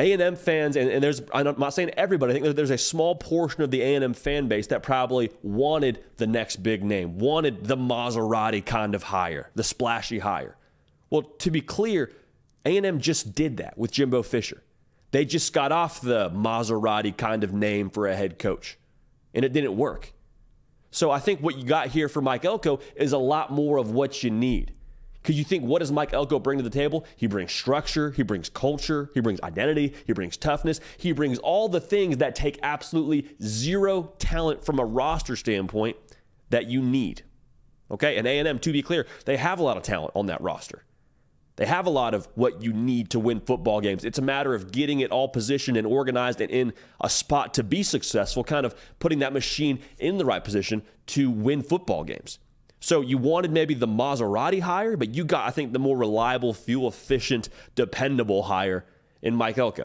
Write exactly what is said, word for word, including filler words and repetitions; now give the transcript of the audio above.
A and M fans, and, and there's, I'm not saying everybody, I think there's a small portion of the A and M fan base that probably wanted the next big name, wanted the Maserati kind of hire, the splashy hire. Well, to be clear, A and M just did that with Jimbo Fisher. They just got off the Maserati kind of name for a head coach, and it didn't work. So I think what you got here for Mike Elko is a lot more of what you need. Because you think, what does Mike Elko bring to the table? He brings structure, he brings culture, he brings identity, he brings toughness, he brings all the things that take absolutely zero talent from a roster standpoint that you need. Okay, and A and M, to be clear, they have a lot of talent on that roster. They have a lot of what you need to win football games. It's a matter of getting it all positioned and organized and in a spot to be successful, kind of putting that machine in the right position to win football games. So you wanted maybe the Maserati hire, but you got, I think, the more reliable, fuel-efficient, dependable hire in Mike Elko.